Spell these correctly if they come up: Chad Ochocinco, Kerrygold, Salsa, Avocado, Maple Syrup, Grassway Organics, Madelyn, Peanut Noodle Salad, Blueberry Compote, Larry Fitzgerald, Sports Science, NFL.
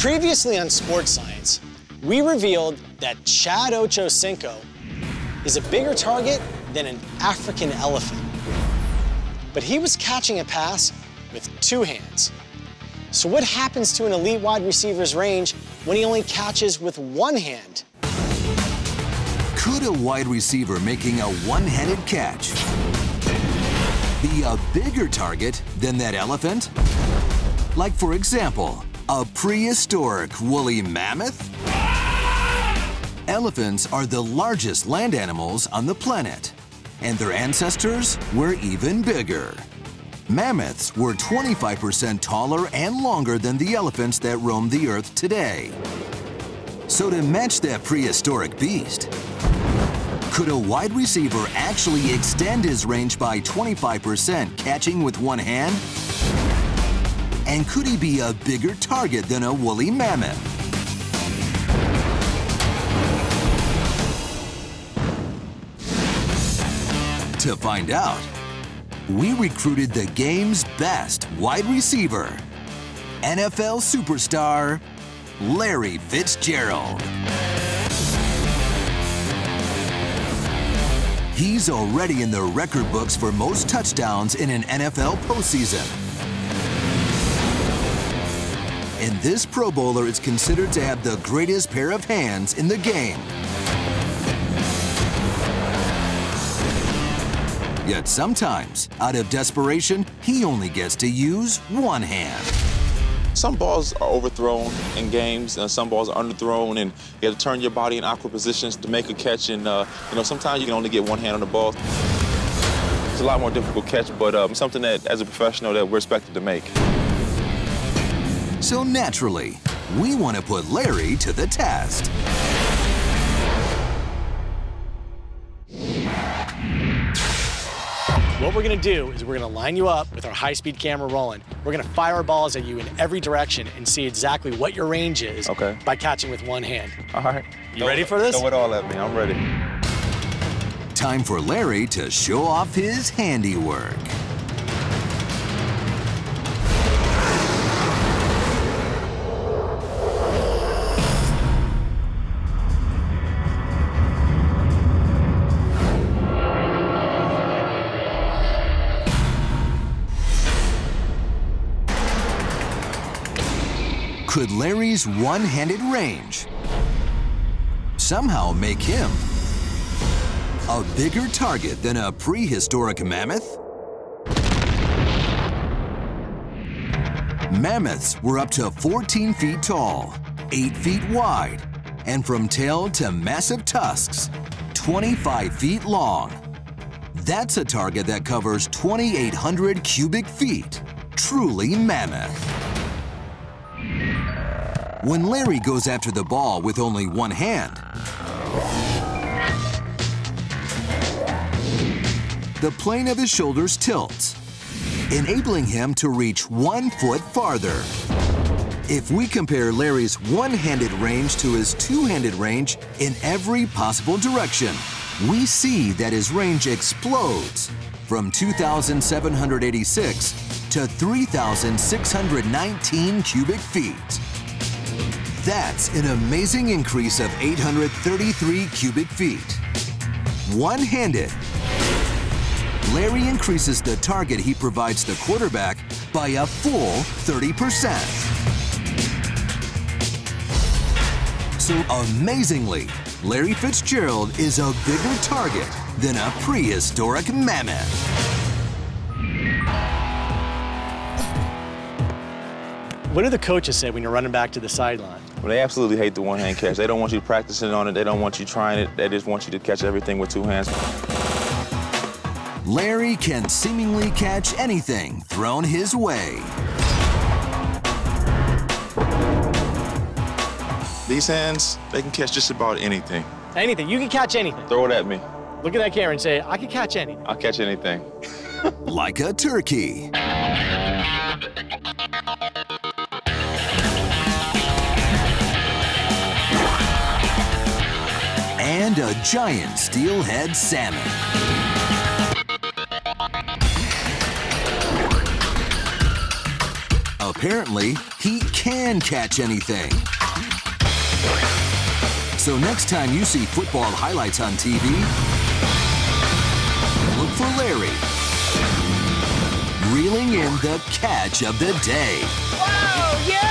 Previously on Sports Science, we revealed that Chad Ochocinco is a bigger target than an African elephant. But he was catching a pass with two hands. So what happens to an elite wide receiver's range when he only catches with one hand? Could a wide receiver making a one-handed catch be a bigger target than that elephant? Like, for example, a prehistoric woolly mammoth? Elephants are the largest land animals on the planet, and their ancestors were even bigger. Mammoths were 25% taller and longer than the elephants that roam the earth today. So to match that prehistoric beast, could a wide receiver actually extend his range by 25% catching with one hand? And could he be a bigger target than a woolly mammoth? To find out, we recruited the game's best wide receiver, NFL superstar Larry Fitzgerald. He's already in the record books for most touchdowns in an NFL postseason. And this Pro Bowler is considered to have the greatest pair of hands in the game. Yet sometimes, out of desperation, he only gets to use one hand. Some balls are overthrown in games, and some balls are underthrown, and you have to turn your body in awkward positions to make a catch. And sometimes you can only get one hand on the ball. It's a lot more difficult catch, but something that, as a professional, that we're expected to make. So naturally, we want to put Larry to the test. What we're going to do is we're going to line you up with our high-speed camera rolling. We're going to fire our balls at you in every direction and see exactly what your range is by catching with one hand. All right. You ready for this? Throw it all at me. I'm ready. Time for Larry to show off his handiwork. Could Larry's one-handed range somehow make him a bigger target than a prehistoric mammoth? Mammoths were up to 14 feet tall, 8 feet wide, and from tail to massive tusks, 25 feet long. That's a target that covers 2,800 cubic feet. Truly mammoth. When Larry goes after the ball with only one hand, the plane of his shoulders tilts, enabling him to reach 1 foot farther. If we compare Larry's one-handed range to his two-handed range in every possible direction, we see that his range explodes from 2,786 to 3,619 cubic feet. That's an amazing increase of 833 cubic feet. One-handed, Larry increases the target he provides the quarterback by a full 30%. So amazingly, Larry Fitzgerald is a bigger target than a prehistoric mammoth. What do the coaches say when you're running back to the sideline? Well, they absolutely hate the one-hand catch. They don't want you practicing on it. They don't want you trying it. They just want you to catch everything with two hands. Larry can seemingly catch anything thrown his way. These hands, they can catch just about anything. Anything. You can catch anything. Throw it at me. Look at that camera and say, I can catch anything. I'll catch anything. Like a turkey. And a giant steelhead salmon. A Apparently, he can catch anything. So next time you see football highlights on TV, look for Larry, reeling in the catch of the day. Wow, yeah!